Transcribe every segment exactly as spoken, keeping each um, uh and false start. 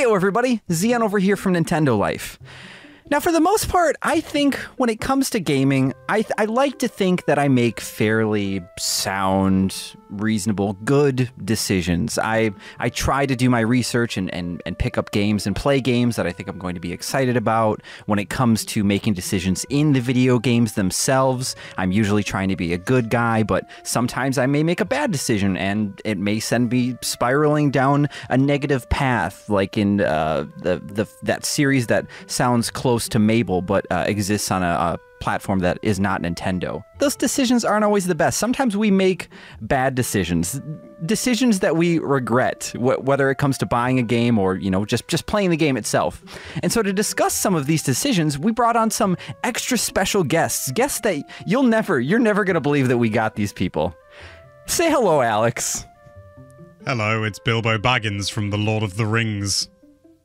Heyo everybody, Xeon over here from Nintendo Life. Now for the most part, I think when it comes to gaming, I, I like to think that I make fairly sound, reasonable, good decisions. I I try to do my research and, and, and pick up games and play games that I think I'm going to be excited about. When it comes to making decisions in the video games themselves, I'm usually trying to be a good guy, but sometimes I may make a bad decision and it may send me spiraling down a negative path, like in uh, the, the that series that sounds close to Mabel, but uh, exists on a, a platform that is not Nintendo. Those decisions aren't always the best. Sometimes we make bad decisions, decisions that we regret, wh whether it comes to buying a game or, you know, just, just playing the game itself. And so to discuss some of these decisions, we brought on some extra special guests, guests that you'll never, you're never going to believe that we got these people. Say hello, Alex. Hello, it's Bilbo Baggins from the Lord of the Rings.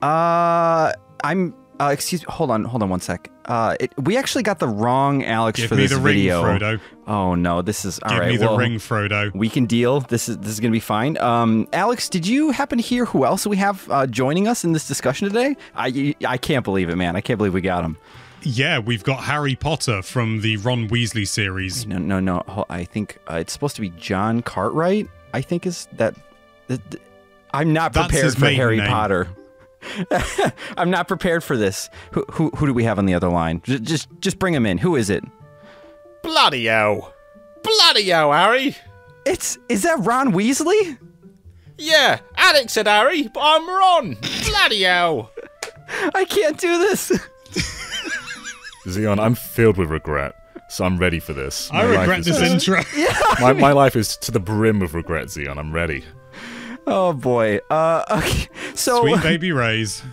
Uh, I'm... Uh, excuse me. Hold on. Hold on one sec. Uh, it, we actually got the wrong Alex Give for this video. Give me the ring, Frodo. Oh no, this is all Give right. Give me the well, ring, Frodo. We can deal. This is this is gonna be fine. Um, Alex, did you happen to hear who else we have uh, joining us in this discussion today? I I can't believe it, man. I can't believe we got him. Yeah, we've got Harry Potter from the Ron Weasley series. No, no, no. I think uh, it's supposed to be John Cartwright. I think is that. that I'm not prepared for Harry name. Potter. I'm not prepared for this. Who, who who do we have on the other line? Just just, just bring him in. Who is it? Bloody-o. Bloody-o, Harry. It's is that Ron Weasley? Yeah, Alex said Harry, but I'm Ron. Bloody-o. I can't do this. Xeon, I'm filled with regret, so I'm ready for this. My I regret this just, intro. Yeah, my, I mean... my life is to the brim with regret, Xeon. I'm ready. Oh boy. Uh, okay. So Sweet baby Ray's.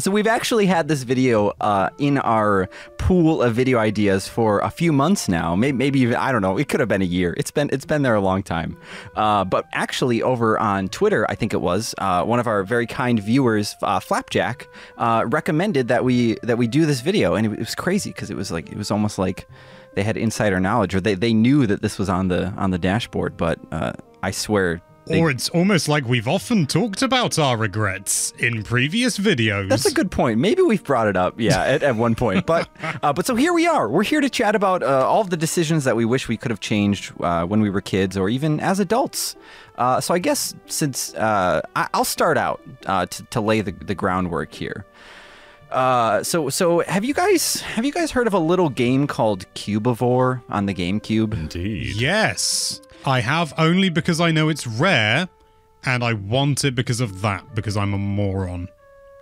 So we've actually had this video uh, in our pool of video ideas for a few months now. Maybe, maybe even, I don't know. It could have been a year. It's been it's been there a long time. Uh, but actually, over on Twitter, I think it was uh, one of our very kind viewers, uh, Flapjack, uh, recommended that we that we do this video, and it was crazy because it was like it was almost like they had insider knowledge, or they they knew that this was on the on the dashboard. But uh, I swear. They, or it's almost like we've often talked about our regrets in previous videos. That's a good point. Maybe we've brought it up, yeah, at, at one point. But uh, but so here we are. We're here to chat about uh, all of the decisions that we wish we could have changed uh, when we were kids or even as adults. Uh, so I guess since uh, I, I'll start out uh, to, to lay the, the groundwork here. Uh, so so have you guys have you guys heard of a little game called Cubivore on the GameCube? Indeed. Yes. I have, only because I know it's rare, and I want it because of that, because I'm a moron.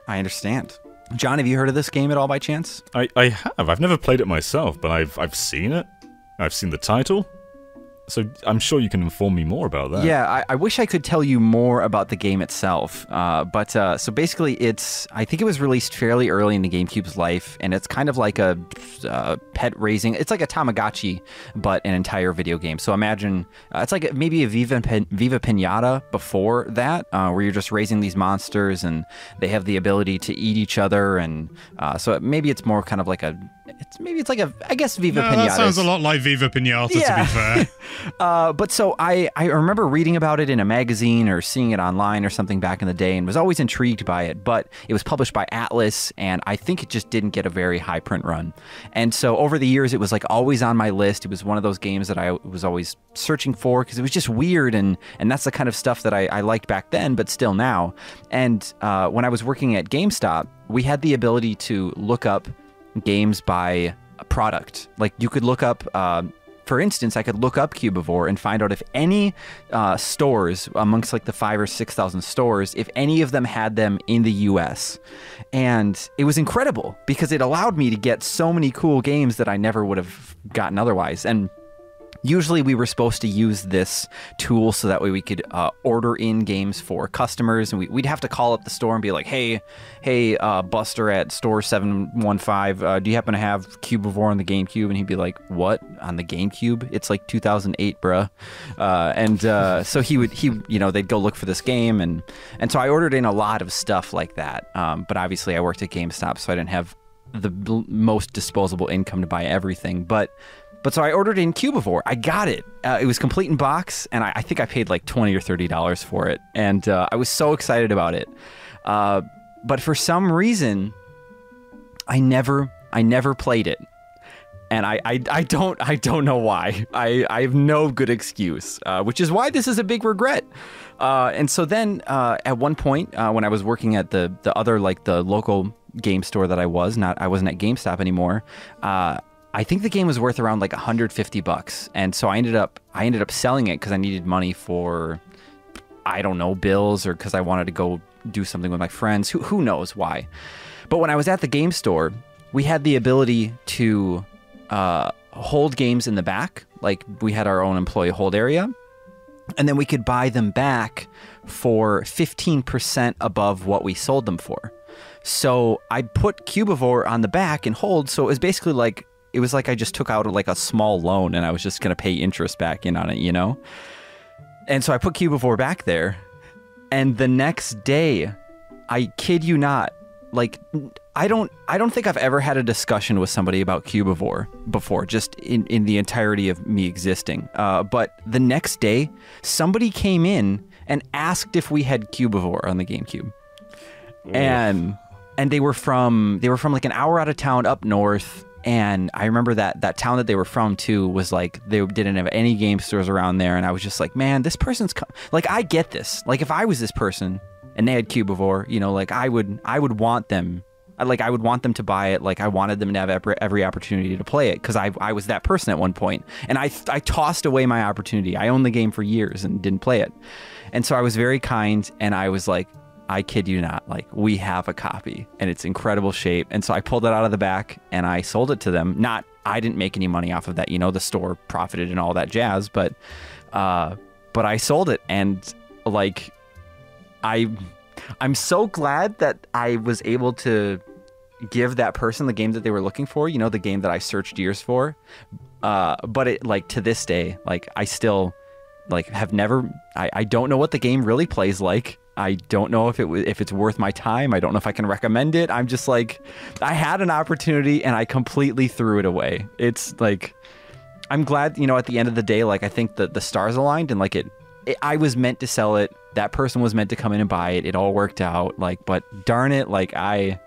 I understand. John, have you heard of this game at all by chance? I, I have. I've never played it myself, but I've, I've seen it. I've seen the title. So I'm sure you can inform me more about that. Yeah, I, I wish I could tell you more about the game itself. Uh, but uh, so basically it's, I think it was released fairly early in the GameCube's life, and it's kind of like a uh, pet raising, it's like a Tamagotchi, but an entire video game. So imagine, uh, it's like maybe a Viva, Viva Pinata before that, uh, where you're just raising these monsters and they have the ability to eat each other. And uh, so maybe it's more kind of like a, It's, maybe it's like a, I guess Viva no, Pinata. That sounds a lot like Viva Pinata, yeah. To be fair. uh, but so I, I remember reading about it in a magazine or seeing it online or something back in the day and was always intrigued by it. But it was published by Atlas, and I think it just didn't get a very high print run. And so over the years, it was like always on my list. It was one of those games that I was always searching for because it was just weird. And, and that's the kind of stuff that I, I liked back then, but still now. And uh, when I was working at GameStop, we had the ability to look up games by product. Like you could look up, uh, for instance, I could look up Cubivore and find out if any uh, stores amongst like the five or six thousand stores, if any of them had them in the U S And it was incredible because it allowed me to get so many cool games that I never would have gotten otherwise. And usually we were supposed to use this tool so that way we could uh, order in games for customers, and we, we'd have to call up the store and be like, hey, hey, uh, Buster at store seven one five, uh, do you happen to have Cubivore on the GameCube? And he'd be like, what? On the GameCube? It's like two thousand eight, bruh. Uh, and uh, so he would, he, you know, they'd go look for this game, and, and so I ordered in a lot of stuff like that, um, but obviously I worked at GameStop, so I didn't have the most disposable income to buy everything, but... But so I ordered in Cubivore. I got it. Uh, it was complete in box, and I, I think I paid like twenty or thirty dollars for it. And uh, I was so excited about it. Uh, But for some reason, I never, I never played it. And I, I, I don't, I don't know why. I, I have no good excuse, uh, which is why this is a big regret. Uh, and so then, uh, at one point, uh, when I was working at the the other like the local game store that I was not, I wasn't at GameStop anymore. Uh, I think the game was worth around like a hundred fifty bucks, and so I ended up, I ended up selling it because I needed money for, I don't know, bills, or because I wanted to go do something with my friends. Who who knows why? But when I was at the game store, we had the ability to Uh, hold games in the back. Like, we had our own employee hold area, and then we could buy them back for fifteen percent above what we sold them for. So I put Cubivore on the back and hold, so it was basically like, it was like I just took out like a small loan and I was just gonna pay interest back in on it, you know? And so I put Cubivore back there, and the next day, I kid you not, like, I don't I don't think I've ever had a discussion with somebody about Cubivore before, just in, in the entirety of me existing. Uh, but the next day, somebody came in and asked if we had Cubivore on the GameCube. Oof. And and they were from they were from like an hour out of town up north, and I remember that that town that they were from too was like, they didn't have any game stores around there, and I was just like, man, this person's co like, I get this. Like, if I was this person and they had Cubivore, you know, like I would I would want them Like, I would want them to buy it. Like, I wanted them to have every opportunity to play it, because I, I was that person at one point. And I, I tossed away my opportunity. I owned the game for years and didn't play it. And so I was very kind, and I was like, I kid you not, like, we have a copy, and it's incredible shape. And so I pulled it out of the back, and I sold it to them. Not, I didn't make any money off of that. You know, the store profited and all that jazz, but, uh, but I sold it, and, like, I... I'm so glad that I was able to give that person the game that they were looking for, you know, the game that I searched years for. Uh, but it, like, to this day, like, I still, like, have never, I, I don't know what the game really plays like. I don't know if it was, if it's worth my time. I don't know if I can recommend it. I'm just like, I had an opportunity and I completely threw it away. It's like, I'm glad, you know, at the end of the day, like, I think that the stars aligned, and like it, it I was meant to sell it. That person was meant to come in and buy it. It all worked out. Like, but darn it, like, I,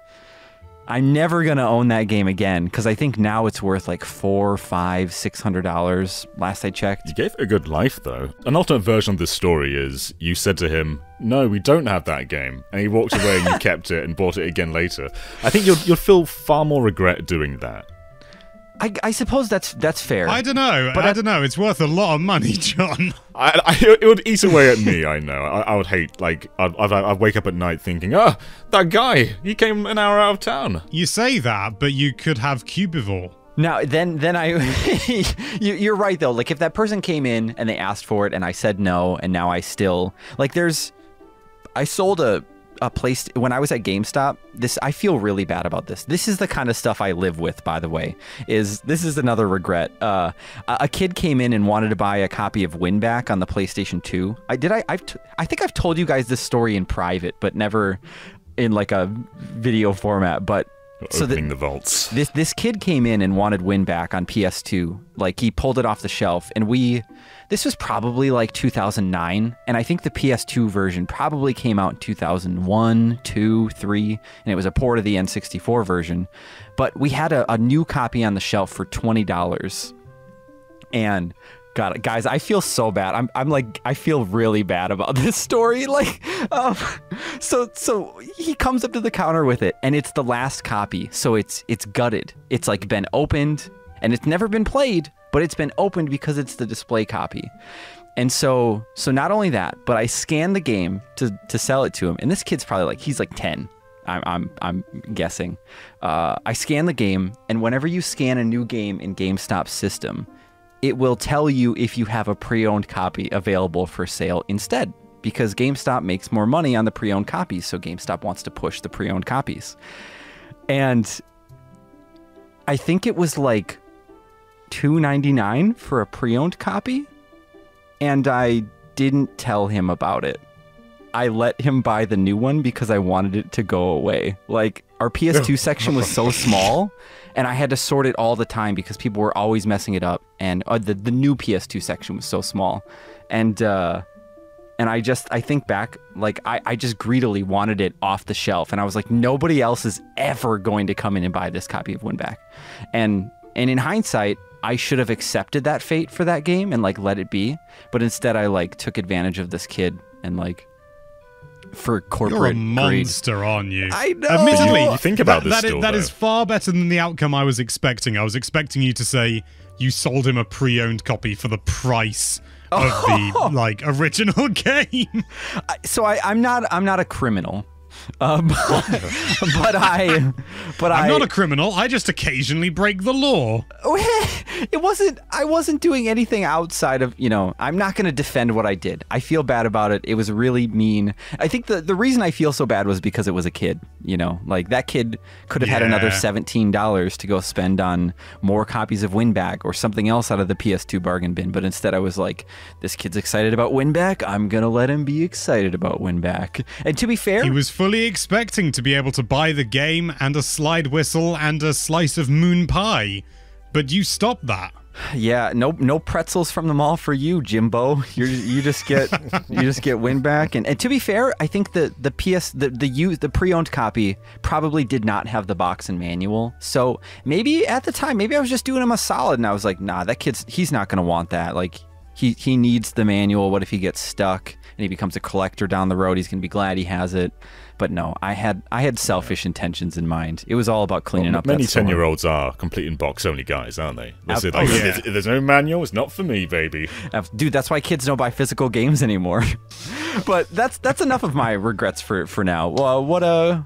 I'm never gonna own that game again, because I think now it's worth like four, five, six hundred dollars. Last I checked. You gave it a good life, though. An alternate version of this story is you said to him, "No, we don't have that game," and he walked away, and you kept it and bought it again later. I think you'll you'll feel far more regret doing that. I, I suppose that's that's fair. I don't know. But I, I don't know. It's worth a lot of money, John. I, I, it would eat away at me. I know. I, I would hate. Like, I'd, I'd, I'd wake up at night thinking, "Ah, oh, that guy. He came an hour out of town." You say that, but you could have Cubivore. Now, then, then I. you, you're right, though. Like, if that person came in and they asked for it, and I said no, and now I still like. There's, I sold a. A place when I was at GameStop. This I feel really bad about this. This is the kind of stuff I live with, by the way. Is this is another regret. Uh, a kid came in and wanted to buy a copy of Winback on the PlayStation two. I did. I I've t I think I've told you guys this story in private, but never in like a video format. But You're so opening the, the vaults. This this kid came in and wanted Winback on P S two. Like, he pulled it off the shelf, and we. This was probably like two thousand nine, and I think the P S two version probably came out in two thousand one, two, three, and it was a port of the N sixty-four version. But we had a, a new copy on the shelf for twenty dollars. And God, guys, I feel so bad. I'm, I'm like, I feel really bad about this story. Like, um, so, so he comes up to the counter with it, and it's the last copy. So it's, it's gutted. It's like been opened, and it's never been played. But it's been opened because it's the display copy. And so so not only that, but I scanned the game to, to sell it to him. And this kid's probably like, he's like ten, I'm, I'm, I'm guessing. Uh, I scan the game, and whenever you scan a new game in GameStop's system, it will tell you if you have a pre-owned copy available for sale instead, because GameStop makes more money on the pre-owned copies, so GameStop wants to push the pre-owned copies. And I think it was like two ninety-nine for a pre-owned copy, and I didn't tell him about it. I let him buy the new one because I wanted it to go away. Like, our P S two section was so small, and I had to sort it all the time because people were always messing it up, and uh, the, the new P S two section was so small. And uh, And I just, I think back, like, I, I just greedily wanted it off the shelf. And I was like, nobody else is ever going to come in and buy this copy of Winback. And, and in hindsight, I should have accepted that fate for that game and, like, let it be. But instead, I, like, took advantage of this kid and, like, for corporate You're a monster, grade. aren't you? I know! Admittedly, you think about that, this that, still, is, that is far better than the outcome I was expecting. I was expecting you to say you sold him a pre-owned copy for the price of the like original game. So I, I'm not I'm not a criminal, uh, but, but I but I'm I, not a criminal. I just occasionally break the law. It wasn't I wasn't doing anything outside of, you know, I'm not going to defend what I did. I feel bad about it. It was really mean. I think the the reason I feel so bad was because it was a kid. You know, like that kid could have yeah. had another seventeen dollars to go spend on more copies of Winback or something else out of the P S two bargain bin. But instead I was like, this kid's excited about Winback. I'm going to let him be excited about Winback. And to be fair, he was fully expecting to be able to buy the game and a slide whistle and a slice of moon pie. But you stopped that. Yeah, no, no pretzels from the mall for you, Jimbo. You you just get you just get Winback, and, and to be fair, I think the the P S the the used the pre-owned copy probably did not have the box and manual. So maybe at the time, maybe I was just doing him a solid, and I was like, nah, that kid's he's not gonna want that. Like he he needs the manual. What if he gets stuck and he becomes a collector down the road? He's gonna be glad he has it. But no, I had I had selfish intentions in mind. It was all about cleaning well, up. Many ten-year-olds are complete in-box-only guys, aren't they? They say, like, oh, yeah. there's, there's no manual. It's not for me, baby. Dude, that's why kids don't buy physical games anymore. But that's that's enough of my regrets for for now. Uh, what uh,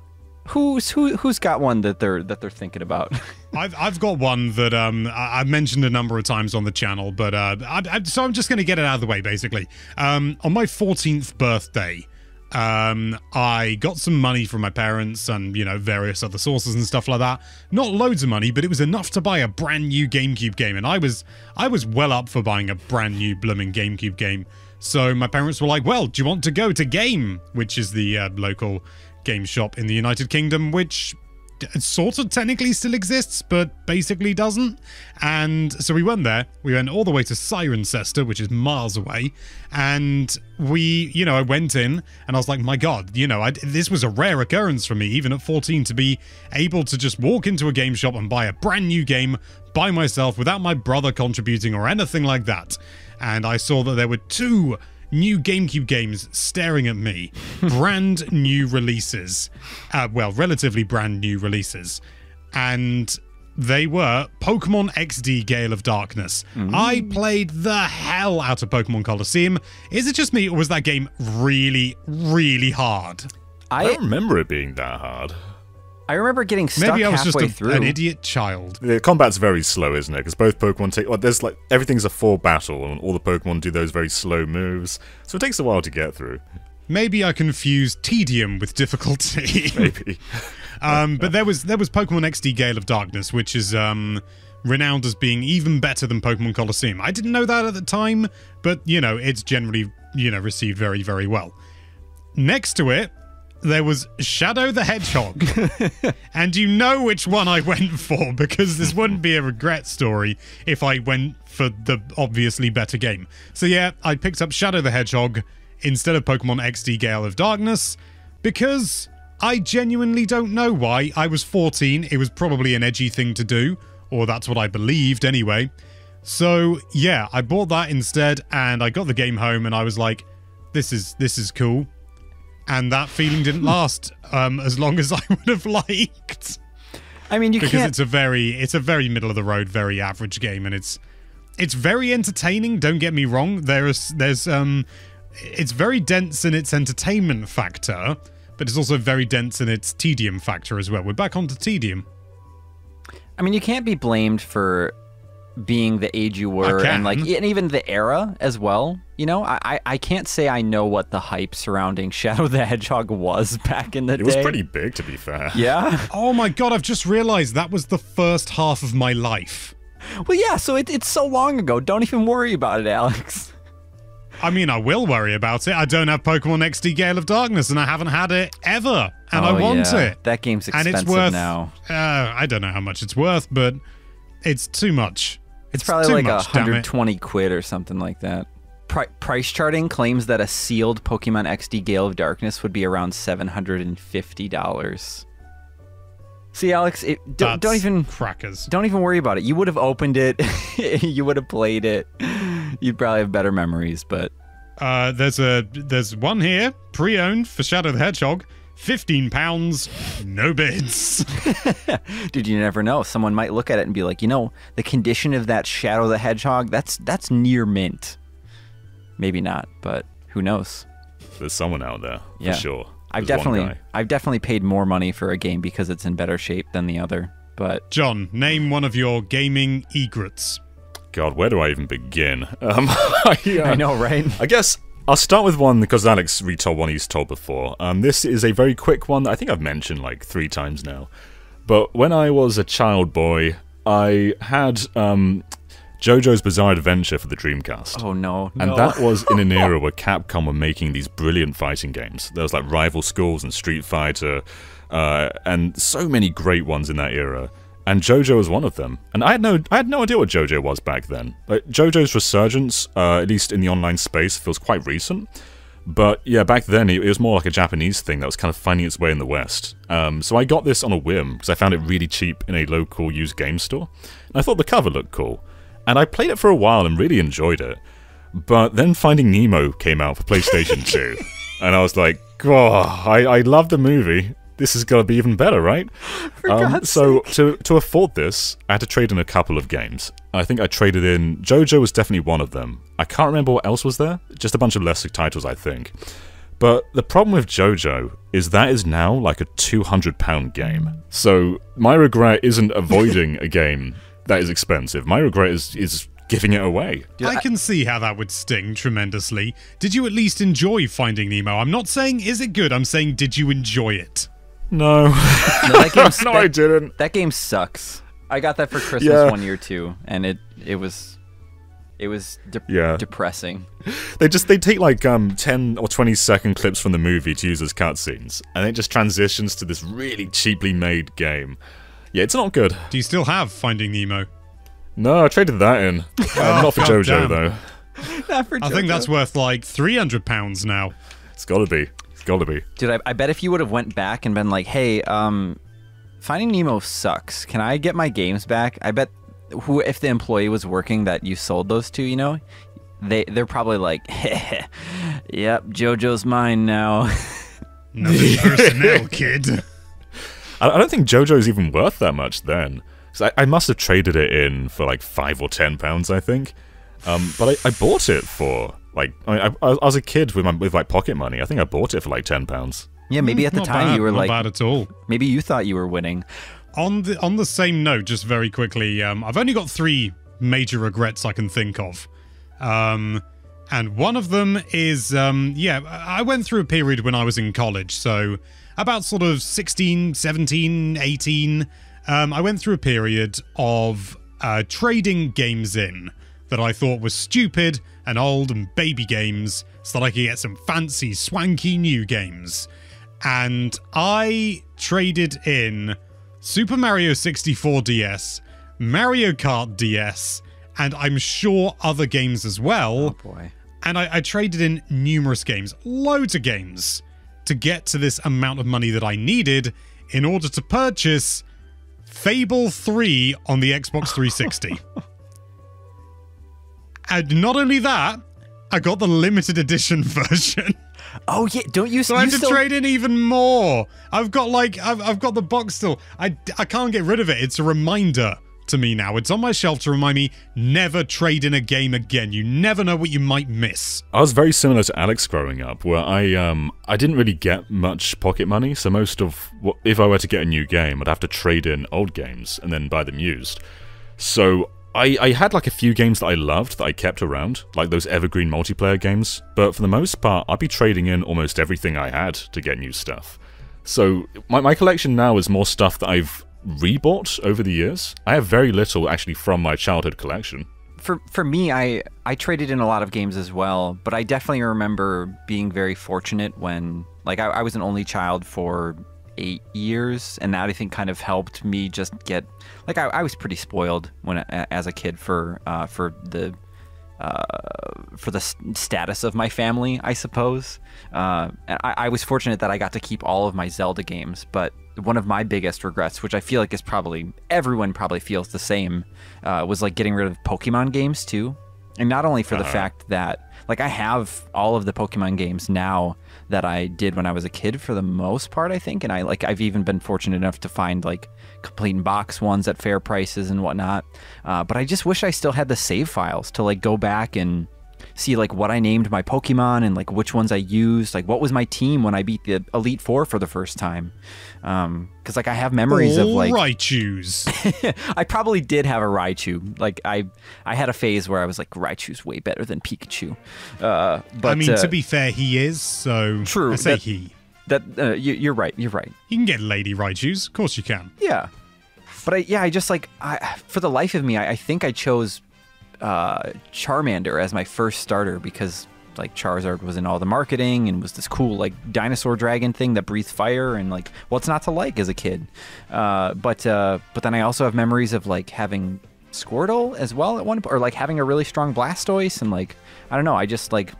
who's who who's got one that they're that they're thinking about? I've I've got one that um I, I've mentioned a number of times on the channel, but uh, I, I, so I'm just going to get it out of the way basically. Um, on my fourteenth birthday. Um, I got some money from my parents and, you know, various other sources and stuff like that. Not loads of money, but it was enough to buy a brand new GameCube game. And I was, I was well up for buying a brand new blooming GameCube game. So my parents were like, well, do you want to go to Game, which is the uh, local game shop in the United Kingdom, which sort of technically still exists, but basically doesn't. And so we went there. We went all the way to Cirencester, which is miles away. And we, you know, I went in and I was like, my God, you know, I, this was a rare occurrence for me, even at fourteen, to be able to just walk into a game shop and buy a brand new game by myself without my brother contributing or anything like that. And I saw that there were two new GameCube games staring at me. Brand new releases. Uh, well, relatively brand new releases. And they were Pokemon X D Gale of Darkness. Mm. I played the hell out of Pokemon Colosseum. Is it just me, or was that game really, really hard? I, I don't remember it being that hard. I remember getting stuck halfway through. Maybe I was just a, an idiot child. The combat's very slow, isn't it? Because both Pokemon take... Well, there's like... Everything's a four battle, and all the Pokemon do those very slow moves. So it takes a while to get through. Maybe I confused tedium with difficulty. Maybe. um, but there was there was Pokemon X D Gale of Darkness, which is um, renowned as being even better than Pokemon Colosseum. I didn't know that at the time, but, you know, it's generally, you know, received very, very well. Next to it, there was Shadow the Hedgehog. And you know which one I went for, because this wouldn't be a regret story if I went for the obviously better game. So yeah, I picked up Shadow the Hedgehog instead of Pokemon X D Gale of Darkness, because I genuinely don't know why. I was fourteen, it was probably an edgy thing to do, or that's what I believed anyway. So yeah, I bought that instead, and I got the game home, and I was like, this is this is cool. And that feeling didn't last um, as long as I would have liked. I mean, you because can't... it's a very, it's a very middle of the road, very average game, and it's, it's very entertaining. Don't get me wrong. There's, there's, um, it's very dense in its entertainment factor, but it's also very dense in its tedium factor as well. We're back onto tedium. I mean, you can't be blamed for being the age you were, and like, and even the era as well. You know, I I can't say I know what the hype surrounding Shadow the Hedgehog was back in the day. It was pretty big, to be fair. Yeah. Oh my God, I've just realized that was the first half of my life. Well, yeah, so it, it's so long ago. Don't even worry about it, Alex. I mean, I will worry about it. I don't have Pokemon X D Gale of Darkness, and I haven't had it ever, and oh, I want yeah. it. That game's expensive and it's worth, now. Uh, I don't know how much it's worth, but it's too much. It's, it's probably like much, one hundred twenty quid or something like that. Pri price charting claims that a sealed Pokemon X D Gale of Darkness would be around seven hundred fifty dollars. See, Alex, it, don't, don't even crackers. Don't even worry about it. You would have opened it. You would have played it. You'd probably have better memories, but uh, there's a there's one here pre-owned for Shadow the Hedgehog, fifteen pounds, no bids. Dude, you never know. Someone might look at it and be like, you know, the condition of that Shadow the Hedgehog, that's that's near mint. Maybe not, but who knows? There's someone out there, for yeah. sure. I've definitely, I've definitely paid more money for a game because it's in better shape than the other. But John, name one of your gaming egrets. God, where do I even begin? Um, yeah. I know, right? I guess I'll start with one because Alex retold one he's told before. Um, this is a very quick one that I think I've mentioned like three times now. But when I was a child boy, I had um. JoJo's Bizarre Adventure for the Dreamcast. Oh no, no. And that was in an era where Capcom were making these brilliant fighting games. There was like Rival Schools and Street Fighter, uh, and so many great ones in that era. And JoJo was one of them. And I had no, I had no idea what JoJo was back then. Like, JoJo's resurgence, uh, at least in the online space, feels quite recent. But yeah, back then it was more like a Japanese thing that was kind of finding its way in the West. Um, so I got this on a whim because I found it really cheap in a local used game store. And I thought the cover looked cool. And I played it for a while and really enjoyed it. But then Finding Nemo came out for PlayStation two. And I was like, oh, I, I love the movie. This is going to be even better, right? For um, God's so sake. To, to afford this, I had to trade in a couple of games. I think I traded in... JoJo was definitely one of them. I can't remember what else was there. Just a bunch of lesser titles, I think. But the problem with JoJo is that is now like a two hundred pound game. So my regret isn't avoiding a game... that is expensive. My regret is is giving it away. I can see how that would sting tremendously. Did you at least enjoy Finding Nemo? I'm not saying is it good. I'm saying did you enjoy it? No. No, that game's, no that, I didn't. That game sucks. I got that for Christmas yeah. one year too, and it it was it was de yeah. depressing. They just they take like um ten or twenty second clips from the movie to use as cutscenes, and it just transitions to this really cheaply made game. Yeah, it's not good. Do you still have Finding Nemo? No, I traded that in. Uh, not for God JoJo, damn. though. Not for JoJo. I think that's worth like three hundred pounds now. It's gotta be. It's gotta be. Dude, I, I bet if you would have went back and been like, hey, um, Finding Nemo sucks. Can I get my games back? I bet who, if the employee was working that you sold those to, you know, they, they're probably like, hey, yep, JoJo's mine now. Another personnel, kid. I don't think JoJo's even worth that much then. So I, I must have traded it in for like five or ten pounds, I think. Um, but I, I bought it for like I, I, I was a kid with my with like pocket money. I think I bought it for like ten pounds. Yeah, maybe at the not time bad, you were not like bad at all. Maybe you thought you were winning. On the on the same note, just very quickly, um, I've only got three major regrets I can think of, um, and one of them is um, yeah, I went through a period when I was in college, so. About sort of sixteen, seventeen, eighteen, um, I went through a period of uh, trading games in that I thought were stupid and old and baby games so that I could get some fancy, swanky new games. And I traded in Super Mario sixty-four D S, Mario Kart D S, and I'm sure other games as well. Oh boy. And I, I traded in numerous games, loads of games, to get to this amount of money that I needed in order to purchase Fable three on the Xbox three sixty. And not only that, I got the limited edition version. Oh yeah, don't you? So you I have still... to trade in even more. I've got like I've I've got the box still. I I can't get rid of it. It's a reminder to me now. It's on my shelf to remind me, never trade in a game again. You never know what you might miss. I was very similar to Alex growing up, where I um I didn't really get much pocket money, so most of what if I were to get a new game, I'd have to trade in old games and then buy them used. So I, I had like a few games that I loved that I kept around, like those evergreen multiplayer games, but for the most part, I'd be trading in almost everything I had to get new stuff. So my, my collection now is more stuff that I've rebought over the years. I have very little actually from my childhood collection. For for me, I I traded in a lot of games as well, but I definitely remember being very fortunate when like I, I was an only child for eight years, and that I think kind of helped me just get like I, I was pretty spoiled when as a kid for uh, for the uh, for the status of my family, I suppose. Uh, I, I was fortunate that I got to keep all of my Zelda games, but one of my biggest regrets, which I feel like is probably, everyone probably feels the same, uh, was like getting rid of Pokemon games too. And not only for uh-huh. the fact that, like, I have all of the Pokemon games now that I did when I was a kid for the most part, I think. And I like, I've even been fortunate enough to find like complete in box ones at fair prices and whatnot. Uh, but I just wish I still had the save files to like go back and see like what I named my Pokemon and like which ones I used, like what was my team when I beat the Elite Four for the first time. Um, cause like I have memories oh, of like Raichus. I probably did have a Raichu. Like I, I had a phase where I was like, Raichu's way better than Pikachu. Uh, but I mean, uh, to be fair, he is. So true. I say that, he, that, uh, you, you're right. You're right. You can get Lady Raichus. Of course you can. Yeah. But I, yeah, I just like, I, for the life of me, I, I think I chose Uh, Charmander as my first starter because like Charizard was in all the marketing and was this cool like dinosaur dragon thing that breathed fire and like what's not to like as a kid. Uh, but uh, but then I also have memories of like having Squirtle as well at one point, or like having a really strong Blastoise, and like I don't know, I just like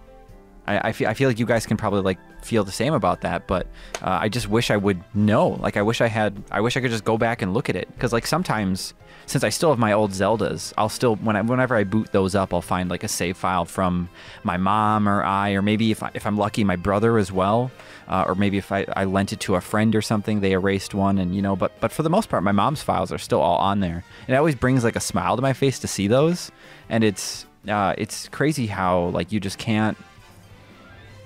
I, I feel I feel like you guys can probably like feel the same about that, but uh, I just wish I would know. Like I wish I had I wish I could just go back and look at it, because like sometimes, since I still have my old Zeldas, I'll still, when I, whenever I boot those up, I'll find like a save file from my mom or I, or maybe if, I, if I'm lucky, my brother as well. Uh, or maybe if I, I lent it to a friend or something, they erased one, and you know, but, but for the most part, my mom's files are still all on there. And it always brings like a smile to my face to see those. And it's, uh, it's crazy how like you just can't,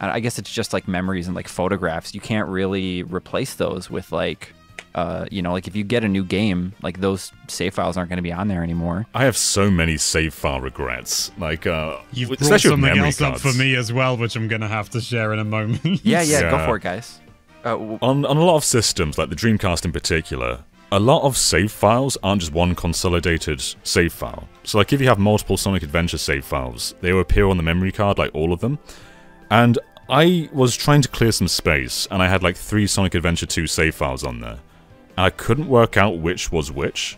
I guess it's just like memories and like photographs. You can't really replace those with like, Uh, you know, like if you get a new game, like those save files aren't going to be on there anymore. I have so many save file regrets. Like, uh, you've brought something else up for me as well, which I'm going to have to share in a moment. yeah, yeah, yeah, go for it, guys. Uh, on, on a lot of systems, like the Dreamcast in particular, a lot of save files aren't just one consolidated save file. So, like, if you have multiple Sonic Adventure save files, they will appear on the memory card, like all of them. And I was trying to clear some space, and I had like three Sonic Adventure two save files on there. I couldn't work out which was which,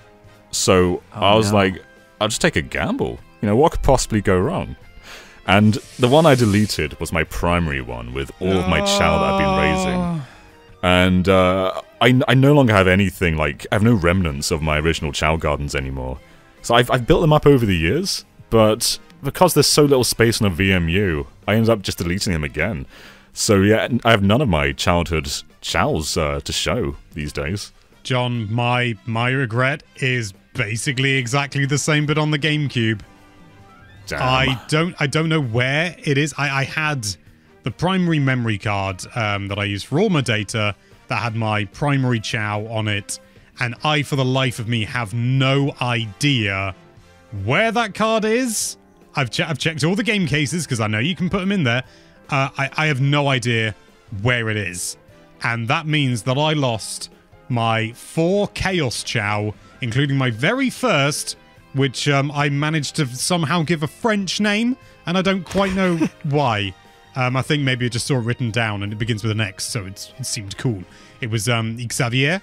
so oh, I was no. like, I'll just take a gamble. You know, what could possibly go wrong? And the one I deleted was my primary one with all oh. of my child I've been raising. And uh, I, I no longer have anything, like, I have no remnants of my original child gardens anymore. So I've, I've built them up over the years, but because there's so little space on a V M U, I ended up just deleting them again. So yeah, I have none of my childhood chows uh, to show these days. John, my my regret is basically exactly the same, but on the GameCube. Damn. I don't I don't know where it is. I, I had the primary memory card um, that I used for all my data that had my primary chow on it, and I, for the life of me, have no idea where that card is. I've che I've checked all the game cases because I know you can put them in there. Uh, I I have no idea where it is, and that means that I lost my four Chaos Chow, including my very first, which um, I managed to somehow give a French name, and I don't quite know why. Um, I think maybe I just saw it written down, and it begins with an X, so it's, it seemed cool. It was um, Xavier,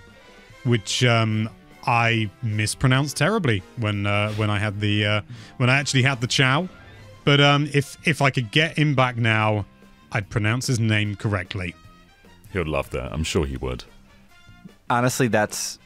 which um, I mispronounced terribly when uh, when I had the uh, when I actually had the Chow. But um, if if I could get him back now, I'd pronounce his name correctly. He would love that. I'm sure he would. Honestly, that's,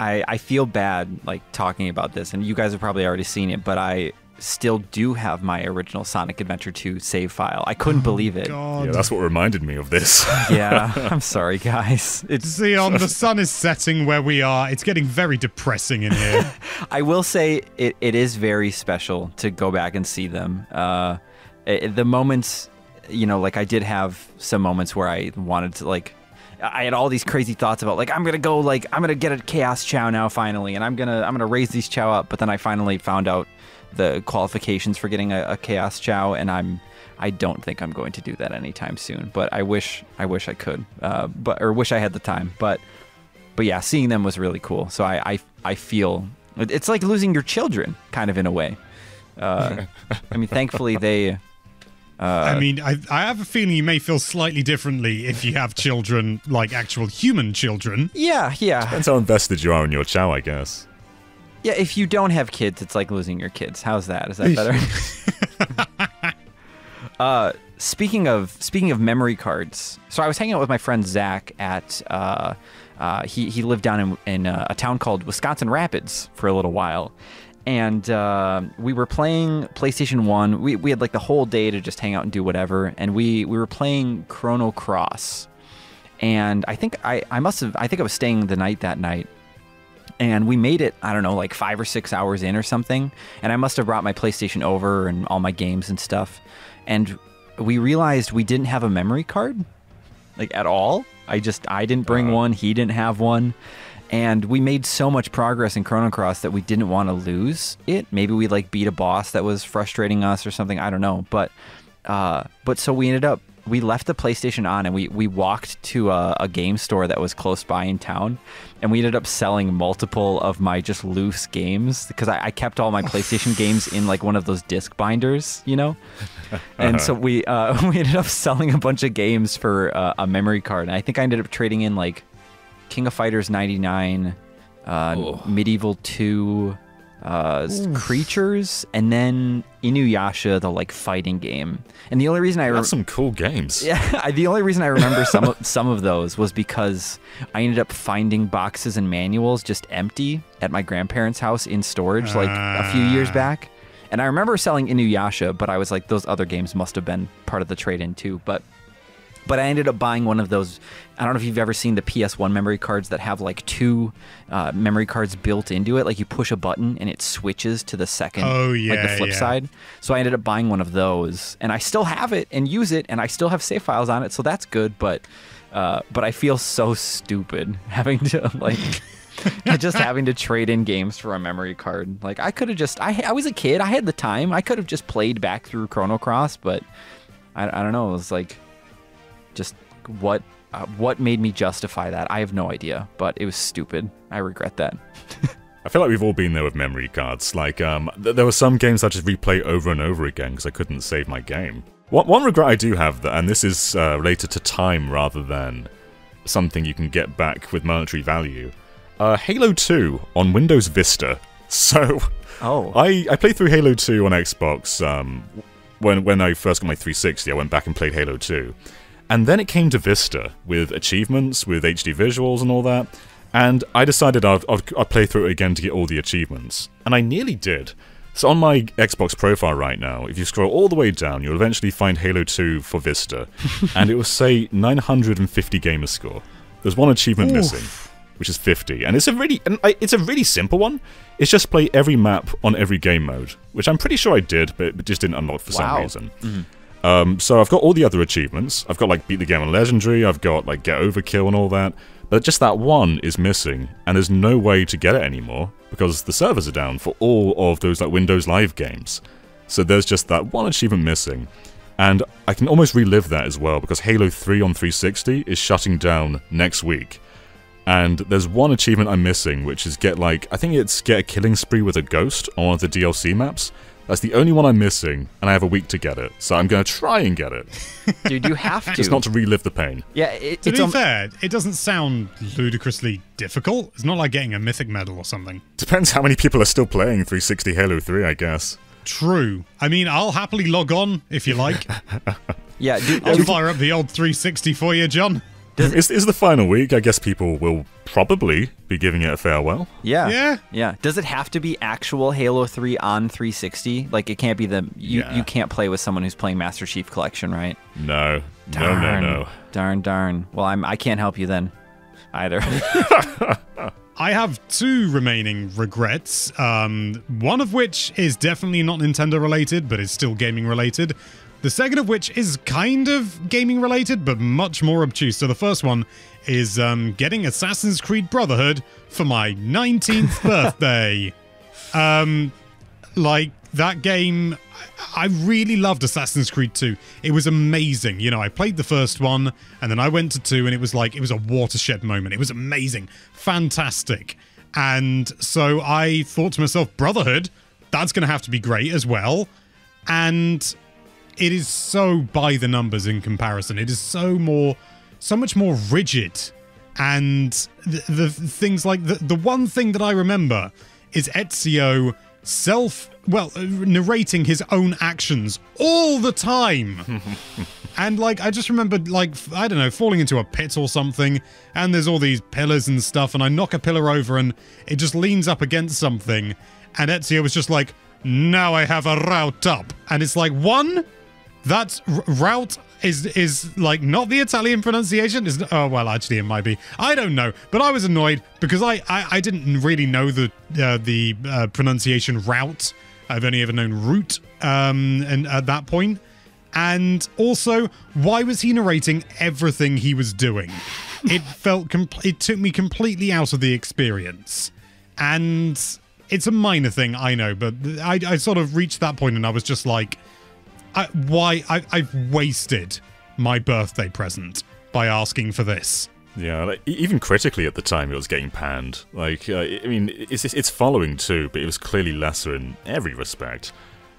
I, I feel bad like talking about this, and you guys have probably already seen it, but I still do have my original Sonic Adventure two save file. I couldn't oh believe it. God. Yeah, that's what reminded me of this. yeah, I'm sorry, guys. It's Zeon, the sun is setting where we are. It's getting very depressing in here. I will say it, it is very special to go back and see them. Uh, it, the moments, you know, like I did have some moments where I wanted to like, I had all these crazy thoughts about like, I'm going to go like, I'm going to get a Chaos Chow now finally, and I'm going to, I'm going to raise these Chow up. But then I finally found out the qualifications for getting a, a Chaos Chow, and I'm, I don't think I'm going to do that anytime soon, but I wish, I wish I could, uh, but, or wish I had the time, but, but yeah, seeing them was really cool. So I, I, I feel it's like losing your children kind of in a way. Uh, I mean, thankfully they, Uh, I mean, I, I have a feeling you may feel slightly differently if you have children, like actual human children. Yeah, yeah. Depends how invested you are in your chow, I guess. Yeah, if you don't have kids, it's like losing your kids. How's that? Is that better? Uh, speaking of speaking of memory cards, so I was hanging out with my friend Zach at uh, uh, he he lived down in in a, a town called Wisconsin Rapids for a little while, and uh, we were playing PlayStation one. We we had like the whole day to just hang out and do whatever, and we we were playing Chrono Cross, and I think I I must have I think I was staying the night that night. And we made it, I don't know, like five or six hours in or something. And I must have brought my PlayStation over and all my games and stuff. And we realized we didn't have a memory card, like at all. I just, I didn't bring uh, one. He didn't have one. And we made so much progress in Chrono Cross that we didn't want to lose it. Maybe we like beat a boss that was frustrating us or something. I don't know. But, uh, but so we ended up, we left the PlayStation on and we, we walked to a, a game store that was close by in town, and we ended up selling multiple of my just loose games because I, I kept all my PlayStation games in like one of those disc binders, you know? And uh-huh. so we uh, we ended up selling a bunch of games for uh, a memory card. And I think I ended up trading in like King of Fighters ninety-nine, uh, Medieval two, uh, Creatures, and then Inuyasha, the like fighting game. And the only reason I that's some cool games. Yeah, I, the only reason I remember some of, some of those was because I ended up finding boxes and manuals just empty at my grandparents' house in storage like a few years back. And I remember selling Inuyasha, but I was like, those other games must have been part of the trade-in too. But but I ended up buying one of those. I don't know if you've ever seen the P S one memory cards that have like two uh, memory cards built into it. Like you push a button and it switches to the second, oh, yeah, like the flip yeah. side. So I ended up buying one of those, and I still have it and use it, and I still have save files on it. So that's good. But uh, but I feel so stupid having to like just having to trade in games for a memory card. Like I could have just I I was a kid. I had the time. I could have just played back through Chrono Cross, but I I don't know. It was like. Just what uh, what made me justify that? I have no idea, but it was stupid. I regret that. I feel like we've all been there with memory cards. Like um, th there were some games I just replay over and over again because I couldn't save my game. One, one regret I do have, that, and this is uh, related to time rather than something you can get back with monetary value. Uh, Halo two on Windows Vista. So oh, I I played through Halo two on Xbox. Um, when when I first got my three sixty, I went back and played Halo two. And then it came to Vista, with achievements, with H D visuals and all that, and I decided I'd, I'd, I'd play through it again to get all the achievements. And I nearly did. So on my Xbox profile right now, if you scroll all the way down, you'll eventually find Halo two for Vista, and it will say nine hundred fifty gamer score. There's one achievement Oof. missing, which is fifty, and it's a really and I, it's a really simple one. It's just play every map on every game mode, which I'm pretty sure I did, but it just didn't unlock for wow. some reason. Mm-hmm. Um, so I've got all the other achievements. I've got like beat the game on Legendary, I've got like get overkill and all that, but just that one is missing, and there's no way to get it anymore because the servers are down for all of those like Windows Live games. So there's just that one achievement missing, and I can almost relive that as well because Halo three on three sixty is shutting down next week, and there's one achievement I'm missing, which is get like I think it's get a killing spree with a ghost on one of the D L C maps. That's the only one I'm missing, and I have a week to get it, so I'm going to try and get it. Dude, you have to. Just not to relive the pain. Yeah, it, to it's be fair, it doesn't sound ludicrously difficult. It's not like getting a mythic medal or something. Depends how many people are still playing three sixty Halo three, I guess. True. I mean, I'll happily log on, if you like. Yeah, dude, I'll fire up the old three sixty for you, John. Is, is the final week, I guess people will probably be giving it a farewell. Yeah. Yeah. Yeah. Does it have to be actual Halo three on three sixty? Like, it can't be the... You, yeah. you can't play with someone who's playing Master Chief Collection, right? No. Darn, no, no, no. Darn, darn. Well, I'm, I can't help you then, either. I have two remaining regrets, um, one of which is definitely not Nintendo-related, but is still gaming-related. The second of which is kind of gaming-related, but much more obtuse. So the first one is um, getting Assassin's Creed Brotherhood for my nineteenth birthday. Um, like, that game, I really loved Assassin's Creed two. It was amazing. You know, I played the first one, and then I went to two, and it was like, it was a watershed moment. It was amazing. Fantastic. And so I thought to myself, Brotherhood, that's going to have to be great as well. And... it is so by the numbers in comparison. It is so more, so much more rigid. And the, the things like, the, the one thing that I remember is Ezio self, well, uh, narrating his own actions all the time. And like, I just remember, like, I don't know, falling into a pit or something, and there's all these pillars and stuff, and I knock a pillar over and it just leans up against something, and Ezio was just like, now I have a route up. And it's like, one, that's route is is like not the Italian pronunciation. Is oh well, actually it might be. I don't know, but I was annoyed because I I, I didn't really know the uh, the uh, pronunciation route. I've only ever known root, um, and at that point. And also, why was he narrating everything he was doing? It felt compl- it took me completely out of the experience, and it's a minor thing, I know, but I I sort of reached that point and I was just like, I, why I, I've wasted my birthday present by asking for this. Yeah, like, even critically at the time, it was getting panned. Like, uh, I mean, it's it's following too, but it was clearly lesser in every respect.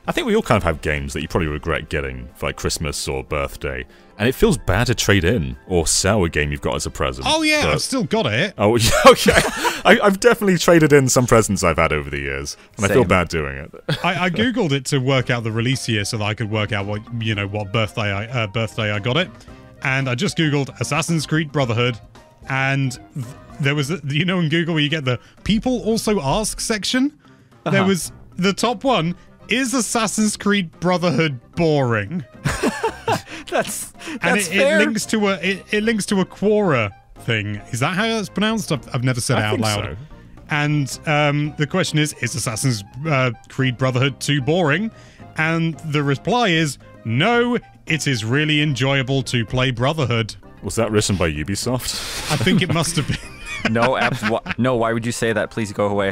I think we all kind of have games that you probably regret getting for like Christmas or birthday, and it feels bad to trade in or sell a game you've got as a present. Oh yeah, but I've still got it. Oh yeah, okay. I, I've definitely traded in some presents I've had over the years, and same. I feel bad doing it. I, I googled it to work out the release year so that I could work out what you know what birthday I uh, birthday I got it, and I just googled Assassin's Creed Brotherhood, and th there was a, you know in Google where you get the people also ask section. Uh-huh. There was the top one. Is Assassin's Creed Brotherhood boring? that's that's and it, fair. It links to a it, it links to a Quora thing. Is that how it's pronounced? I've, I've never said it I out think loud. So. And um, the question is: is Assassin's uh, Creed Brotherhood too boring? And the reply is: no. It is really enjoyable to play Brotherhood. Was that written by Ubisoft? I think it must have been. No, no. Why would you say that? Please go away.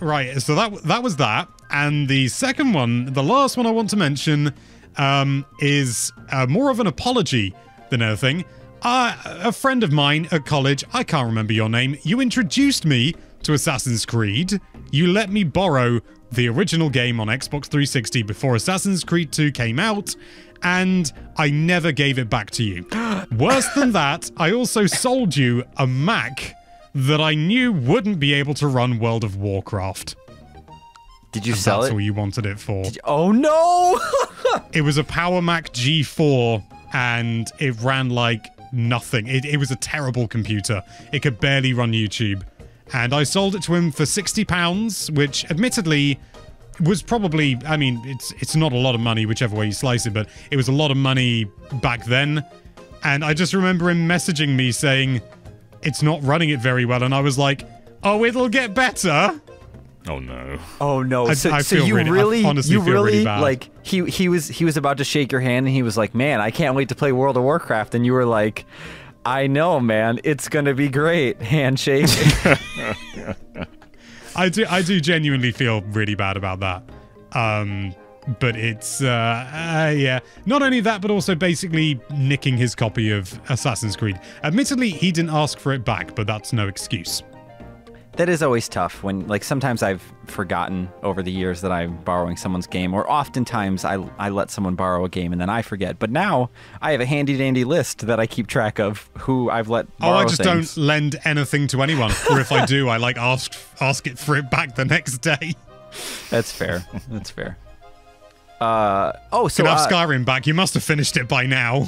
Right. So that that was that, and the second one, the last one I want to mention, um, is uh, more of an apology than anything. Uh, a friend of mine at college, I can't remember your name. You introduced me to Assassin's Creed. You let me borrow the original game on Xbox three sixty before Assassin's Creed two came out, and I never gave it back to you. Worse than that, I also sold you a Mac that I knew wouldn't be able to run World of Warcraft. Did you and sell that's it? That's all you wanted it for. You, oh no! It was a Power Mac G four, and it ran like nothing. It, it was a terrible computer. It could barely run YouTube. And I sold it to him for sixty pounds, which admittedly was probably, I mean, it's it's not a lot of money, whichever way you slice it, but it was a lot of money back then. And I just remember him messaging me saying, it's not running it very well. And I was like, oh, it'll get better. Oh no! Oh no! I, so, I so you really, really I honestly you feel really, really bad. Like he he was he was about to shake your hand, and he was like, man, I can't wait to play World of Warcraft. And you were like, I know, man, it's gonna be great. Handshake. I do I do genuinely feel really bad about that. Um, but it's, uh, uh, yeah. Not only that, but also basically nicking his copy of Assassin's Creed. Admittedly, he didn't ask for it back, but that's no excuse. That is always tough when, like, sometimes I've forgotten over the years that I'm borrowing someone's game, or oftentimes I, I let someone borrow a game and then I forget. But now I have a handy-dandy list that I keep track of who I've let borrow Oh, I just things. Don't lend anything to anyone. Or if I do, I, like, ask, ask it for it back the next day. That's fair. That's fair. Uh, oh, so... You can have uh, Skyrim back. You must have finished it by now.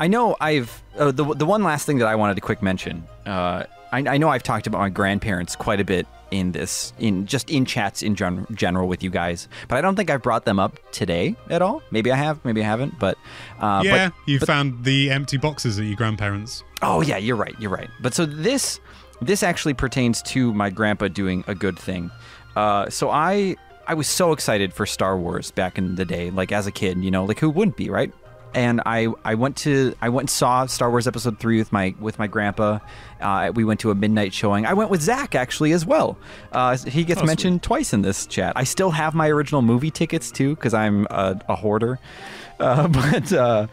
I know I've... Uh, the, the one last thing that I wanted to quick mention... Uh, I know I've talked about my grandparents quite a bit in this, in just in chats in gen general with you guys, but I don't think I've brought them up today at all. Maybe I have, maybe I haven't, but... Uh, yeah, but, you but, found the empty boxes at your grandparents'. Oh yeah, you're right, you're right. But so this, this actually pertains to my grandpa doing a good thing. Uh, so I, I was so excited for Star Wars back in the day, like as a kid, you know, like who wouldn't be, right? And I, I went to I went and saw Star Wars Episode Three with my with my grandpa. Uh, we went to a midnight showing. I went with Zach actually as well. Uh, he gets oh, mentioned sweet. twice in this chat. I still have my original movie tickets too because I'm a, a hoarder. Uh, but uh,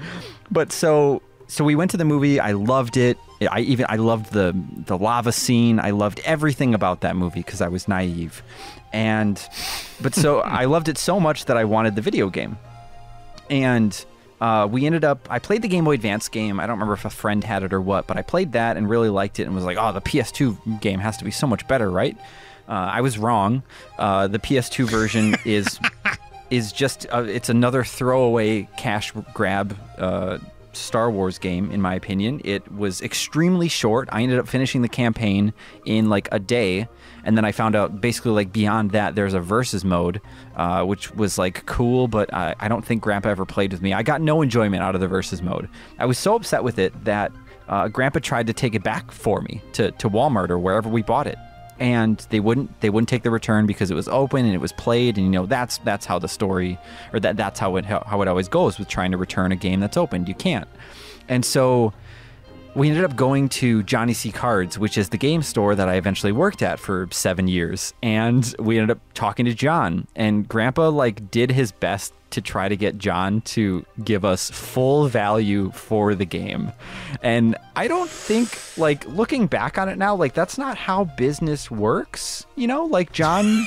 but so so we went to the movie. I loved it. I even I loved the the lava scene. I loved everything about that movie because I was naive. And but so I loved it so much that I wanted the video game. And Uh, we ended up, I played the Game Boy Advance game. I don't remember if a friend had it or what, but I played that and really liked it and was like, oh, the P S two game has to be so much better, right? Uh, I was wrong. Uh, the P S two version is is just uh, it's another throwaway cash grab uh, Star Wars game, in my opinion. It was extremely short. I ended up finishing the campaign in like a day, and then I found out basically like beyond that there's a versus mode, uh, which was like cool, but I, I don't think Grandpa ever played with me. I got no enjoyment out of the versus mode. I was so upset with it that uh, Grandpa tried to take it back for me to, to Walmart or wherever we bought it, and they wouldn't they wouldn't take the return because it was open and it was played, and you know that's that's how the story, or that that's how it how it always goes with trying to return a game that's opened. You can't. And so we ended up going to Johnny C. Cards, which is the game store that I eventually worked at for seven years. And we ended up talking to John, and Grandpa like did his best to try to get John to give us full value for the game. And I don't think, like, looking back on it now, like, that's not how business works, you know? Like, John,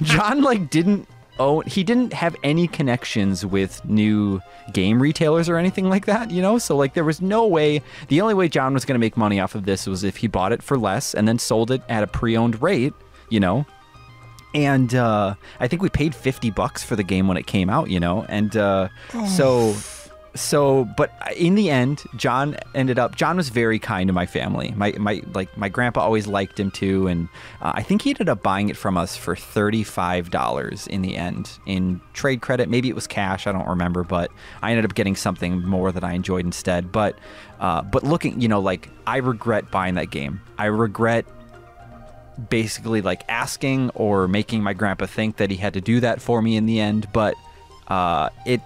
John, like, didn't own, he didn't have any connections with new game retailers or anything like that, you know? So, like, there was no way, the only way John was gonna make money off of this was if he bought it for less and then sold it at a pre-owned rate, you know? And uh, I think we paid fifty bucks for the game when it came out, you know? And uh, oh. so, so, but in the end, John ended up, John was very kind to my family. My, my, like, my grandpa always liked him too. And uh, I think he ended up buying it from us for thirty-five dollars in the end in trade credit. Maybe it was cash, I don't remember, but I ended up getting something more that I enjoyed instead. But, uh, but looking, you know, like, I regret buying that game. I regret basically like asking or making my grandpa think that he had to do that for me in the end. But uh, it,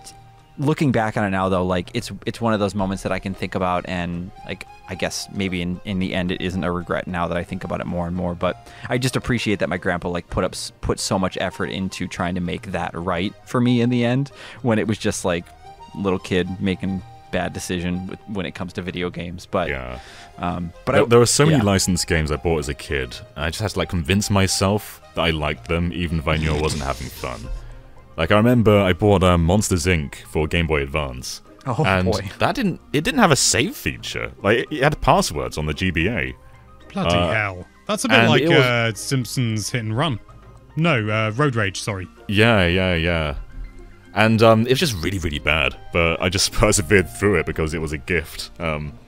looking back on it now though, like it's it's one of those moments that I can think about, and like I guess maybe in, in the end it isn't a regret now that I think about it more and more. But I just appreciate that my grandpa like put up put so much effort into trying to make that right for me in the end, when it was just like little kid making bad decision with, when it comes to video games. But yeah, um, but there, I, there were so many yeah. licensed games I bought as a kid. I just had to like convince myself that I liked them, even if I knew I wasn't having fun. Like I remember I bought um, Monsters Incorporated for Game Boy Advance, oh, and boy. that didn't it didn't have a save feature. Like it, it had passwords on the G B A. Bloody uh, hell! That's a bit like was... uh, Simpsons Hit and Run. No, uh, Road Rage. Sorry. Yeah, yeah, yeah. And um, it was just really, really bad, but I just persevered through it because it was a gift. Um,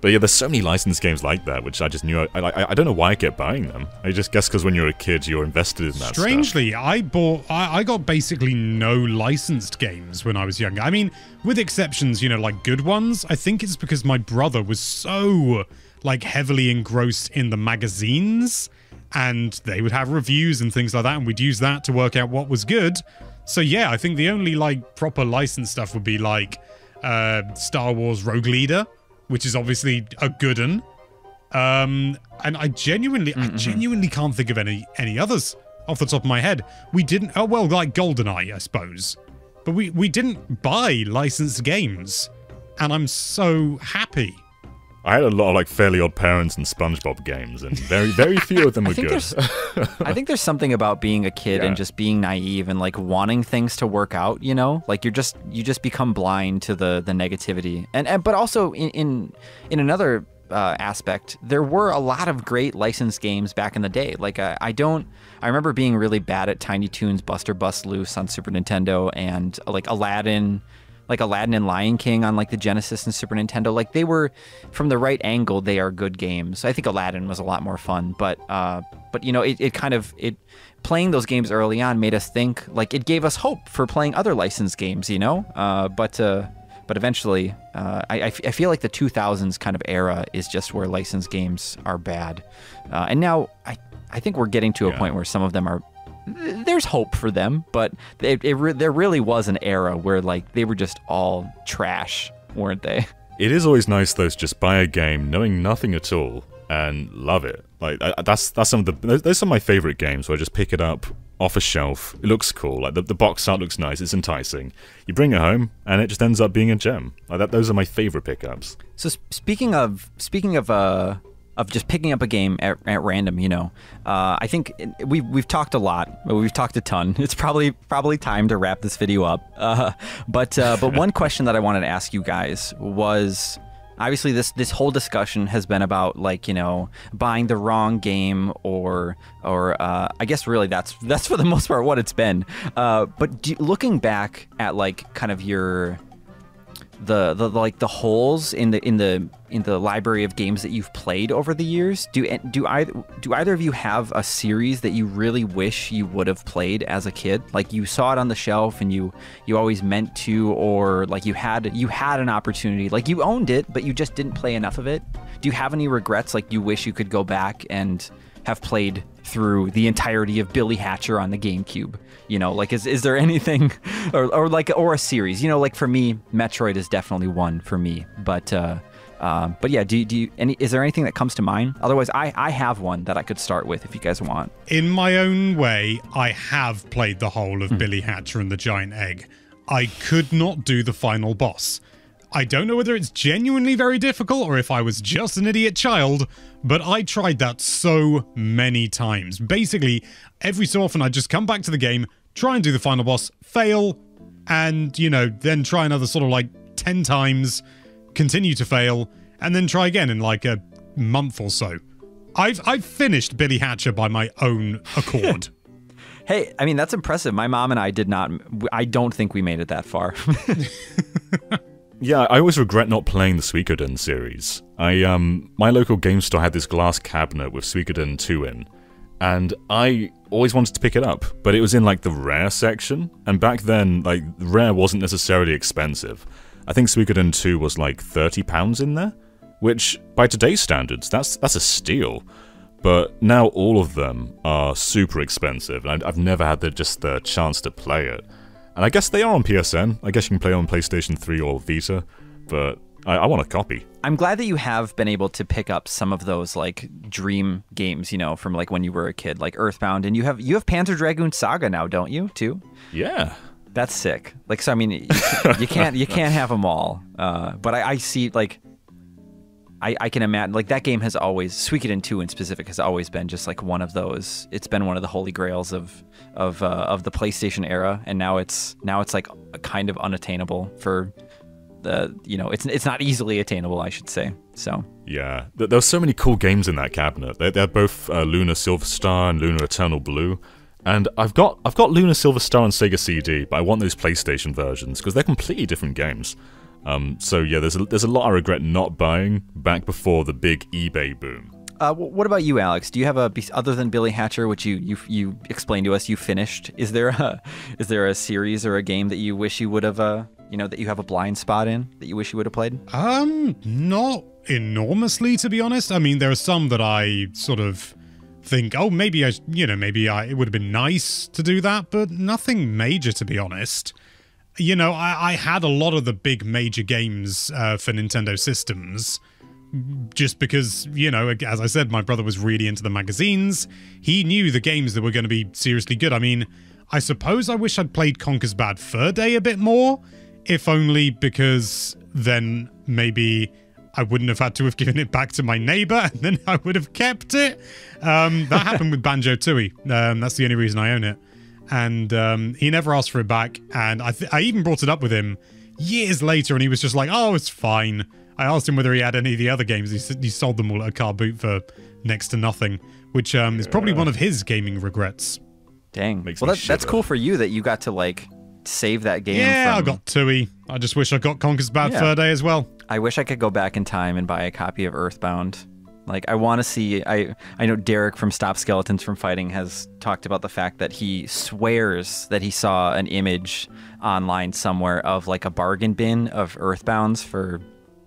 but yeah, there's so many licensed games like that, which I just knew. I, I, I don't know why I kept buying them. I just guess because when you're a kid, you're invested in that. Strangely, stuff. I bought. I, I got basically no licensed games when I was younger. I mean, with exceptions, you know, like good ones. I think it's because my brother was so like heavily engrossed in the magazines, and they would have reviews and things like that, and we'd use that to work out what was good. So yeah, I think the only like proper licensed stuff would be like uh, Star Wars Rogue Leader, which is obviously a good one. Um, and I genuinely, mm-mm. I genuinely can't think of any any others off the top of my head. We didn't. Oh well, like GoldenEye, I suppose. But we we didn't buy licensed games, and I'm so happy. I had a lot of like Fairly Odd Parents and SpongeBob games, and very, very few of them were good. I think there's something about being a kid yeah. and just being naive and like wanting things to work out. You know, like you're just you just become blind to the the negativity, and, and but also in in, in another uh, aspect, there were a lot of great licensed games back in the day. Like I, I don't, I remember being really bad at Tiny Toons Buster Bust Loose on Super Nintendo, and like Aladdin. Like Aladdin and Lion King on like the Genesis and Super Nintendo, like they were from the right angle, they are good games. I think Aladdin was a lot more fun, but uh, but you know, it, it kind of it playing those games early on made us think, like it gave us hope for playing other licensed games, you know. Uh, but uh, but eventually, uh, I, I, f I feel like the two thousands kind of era is just where licensed games are bad, uh, and now I I think we're getting to a yeah. point where some of them are. There's hope for them, but it, it re there really was an era where like they were just all trash, weren't they? It is always nice though to just buy a game knowing nothing at all and love it. Like I, that's that's some of the those are my favorite games where I just pick it up off a shelf. It looks cool, like the, the box art looks nice, it's enticing. You bring it home and it just ends up being a gem. Like that, those are my favorite pickups. So sp speaking of speaking of uh. of just picking up a game at, at random, you know. Uh, I think we've, we've talked a lot. We've talked a ton. It's probably probably time to wrap this video up. Uh, but uh, but one question that I wanted to ask you guys was, obviously this this whole discussion has been about, like, you know, buying the wrong game, or or uh, I guess really that's that's for the most part what it's been. Uh, but do, looking back at, like, kind of your the the like the holes in the in the in the library of games that you've played over the years, do do either do either of you have a series that you really wish you would have played as a kid, like you saw it on the shelf and you you always meant to, or like you had you had an opportunity, like you owned it but you just didn't play enough of it? Do you have any regrets, like you wish you could go back and have played through the entirety of Billy Hatcher on the GameCube? You know, like, is is there anything, or, or like, or a series, you know, like for me, Metroid is definitely one for me, but, uh, uh, but yeah, do, do you, any, is there anything that comes to mind? Otherwise, I, I have one that I could start with if you guys want. In my own way, I have played the whole of mm. Billy Hatcher and the Giant Egg. I could not do the final boss. I don't know whether it's genuinely very difficult or if I was just an idiot child, but I tried that so many times. Basically, every so often I'd just come back to the game, try and do the final boss, fail, and, you know, then try another sort of like ten times, continue to fail, and then try again in like a month or so. I've, I've finished Billy Hatcher by my own accord. Hey, I mean, that's impressive. My mom and I did not, I don't think we made it that far. Yeah, I always regret not playing the Suikoden series. I, um, my local game store had this glass cabinet with Suikoden two in, and I always wanted to pick it up, but it was in, like, the rare section, and back then, like, rare wasn't necessarily expensive. I think Suikoden two was, like, thirty pounds in there, which, by today's standards, that's that's a steal. But now all of them are super expensive, and I've never had the, just the chance to play it. And I guess they are on P S N. I guess you can play on PlayStation three or Vita, but I, I want a copy. I'm glad that you have been able to pick up some of those, like, dream games, you know, from, like, when you were a kid, like Earthbound, and you have you have Panzer Dragoon Saga now, don't you, too? Yeah. That's sick. Like, so, I mean, you, you can't you can't have them all. Uh, but I, I see, like, I, I can imagine, like, that game has always, Suikoden two in specific, has always been just, like, one of those, it's been one of the holy grails of of uh, of the PlayStation era, and now it's, now it's like, kind of unattainable for the, you know, it's it's not easily attainable, I should say, so. Yeah, there were so many cool games in that cabinet. They're, they're both uh, Lunar Silver Star and Lunar Eternal Blue, and I've got, I've got Lunar Silver Star on Sega C D, but I want those PlayStation versions, because they're completely different games. Um, so yeah, there's a, there's a lot I regret not buying back before the big eBay boom. Uh, what about you, Alex? Do you have a, other than Billy Hatcher, which you you you explained to us you finished? Is there a is there a series or a game that you wish you would have uh you know that you have a blind spot in that you wish you would have played? Um, not enormously, to be honest. I mean, there are some that I sort of think, oh, maybe I you know maybe I it would have been nice to do that, but nothing major, to be honest. You know, I, I had a lot of the big major games uh, for Nintendo systems just because, you know, as I said, my brother was really into the magazines. He knew the games that were going to be seriously good. I mean, I suppose I wish I'd played Conker's Bad Fur Day a bit more, if only because then maybe I wouldn't have had to have given it back to my neighbor and then I would have kept it. Um, that happened with Banjo-Tooie. Um, that's the only reason I own it. And um, he never asked for it back, and I, th I even brought it up with him years later, and he was just like, oh, it's fine. I asked him whether he had any of the other games. He, s he sold them all at a car boot for next to nothing, which um, is probably one of his gaming regrets. Dang. Makes well, that, that's cool for you that you got to, like, save that game. Yeah, from... I got Tooie. I just wish I got Conker's Bad yeah. Fur Day as well. I wish I could go back in time and buy a copy of Earthbound. Like, I want to see, I I know Derek from Stop Skeletons from Fighting has talked about the fact that he swears that he saw an image online somewhere of, like, a bargain bin of Earthbounds for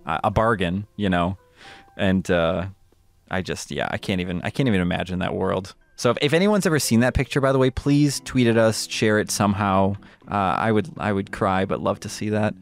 uh, a bargain, you know, and uh, I just, yeah, I can't even, I can't even imagine that world. So if, if anyone's ever seen that picture, by the way, please tweet at us, share it somehow. Uh, I would I would cry, but love to see that.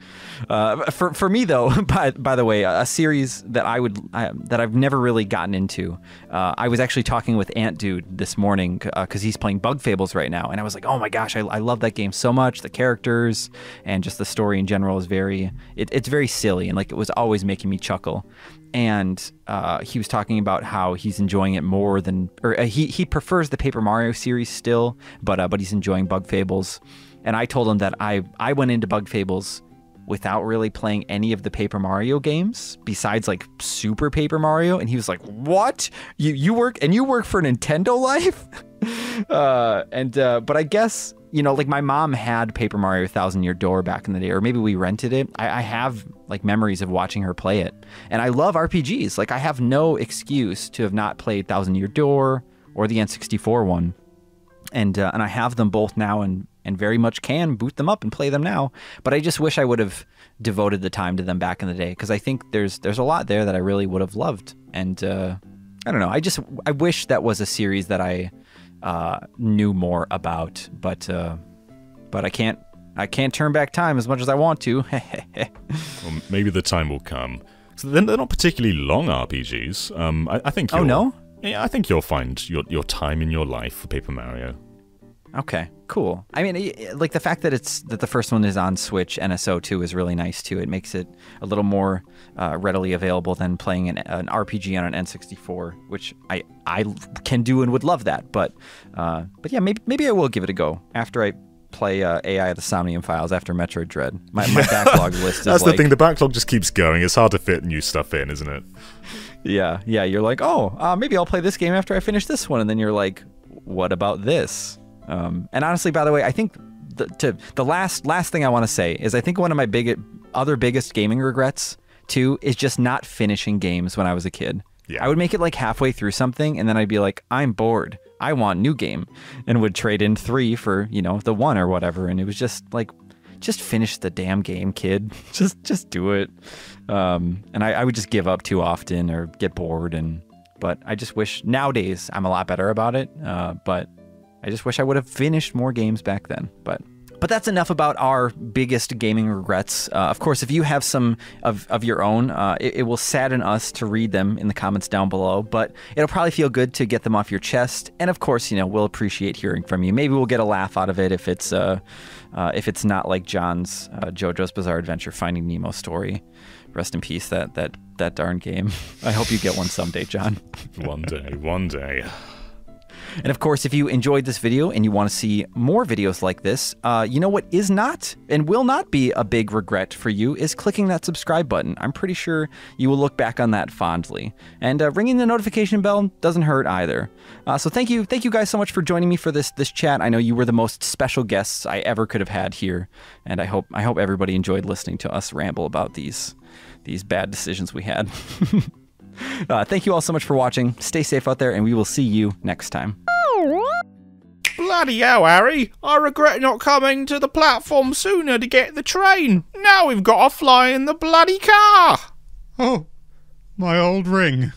Uh, for for me though, by by the way, a series that I would I, that I've never really gotten into. Uh, I was actually talking with Ant Dude this morning because uh, he's playing Bug Fables right now, and I was like, oh my gosh, I, I love that game so much. The characters and just the story in general is very it, it's very silly, and like it was always making me chuckle. And uh, he was talking about how he's enjoying it more than, or uh, he he prefers the Paper Mario series still, but uh, but he's enjoying Bug Fables. And I told him that I I went into Bug Fables without really playing any of the Paper Mario games besides like Super Paper Mario. And he was like, what? You you work and you work for Nintendo Life? uh, and uh, but I guess, you know, like my mom had Paper Mario Thousand Year Door back in the day, or maybe we rented it. I, I have like memories of watching her play it. And I love R P Gs. Like I have no excuse to have not played Thousand Year Door or the N sixty-four one. And uh, and I have them both now and and very much can boot them up and play them now. But I just wish I would have devoted the time to them back in the day, because I think there's there's a lot there that I really would have loved. And uh, I don't know. I just I wish that was a series that I uh, knew more about. But uh, but I can't I can't turn back time as much as I want to. Well, maybe the time will come. So then they're not particularly long R P Gs. Um, I, I think. Oh no. Yeah, I think you'll find your your time in your life for Paper Mario. Okay, cool. I mean, like the fact that it's that the first one is on Switch N S O two is really nice too. It makes it a little more uh, readily available than playing an, an R P G on an N sixty-four, which I I can do and would love that. But uh, but yeah, maybe maybe I will give it a go after I play uh, A I of the Somnium Files after Metroid Dread. My, my backlog list is That's like, the thing. The backlog just keeps going. It's hard to fit new stuff in, isn't it? Yeah, yeah, you're like, oh, uh, maybe I'll play this game after I finish this one. And then you're like, what about this? Um, and honestly, by the way, I think the, to, the last last thing I want to say is I think one of my big, other biggest gaming regrets, too, is just not finishing games when I was a kid. Yeah. I would make it like halfway through something, and then I'd be like, I'm bored. I want new game. And would trade in three for, you know, the one or whatever. And it was just like, just finish the damn game, kid. just just do it. Um, and I, I would just give up too often or get bored. And but I just wish nowadays I'm a lot better about it. Uh, but I just wish I would have finished more games back then. But but that's enough about our biggest gaming regrets. Uh, of course, if you have some of, of your own, uh, it, it will sadden us to read them in the comments down below. But it'll probably feel good to get them off your chest. And of course, you know, we'll appreciate hearing from you. Maybe we'll get a laugh out of it if it's uh, uh, if it's not like John's uh, JoJo's Bizarre Adventure Finding Nemo story. Rest in peace, that that that darn game. I hope you get one someday, John. One day, one day. And of course, if you enjoyed this video and you want to see more videos like this, uh, you know what is not and will not be a big regret for you is clicking that subscribe button. I'm pretty sure you will look back on that fondly. And uh, ringing the notification bell doesn't hurt either. Uh, so thank you. Thank you guys so much for joining me for this this chat. I know you were the most special guests I ever could have had here. And I hope I hope everybody enjoyed listening to us ramble about these, these bad decisions we had. Uh, thank you all so much for watching. Stay safe out there, and we will see you next time. Bloody hell, Harry. I regret not coming to the platform sooner to get the train. Now we've got to fly in the bloody car. Oh, my old ring.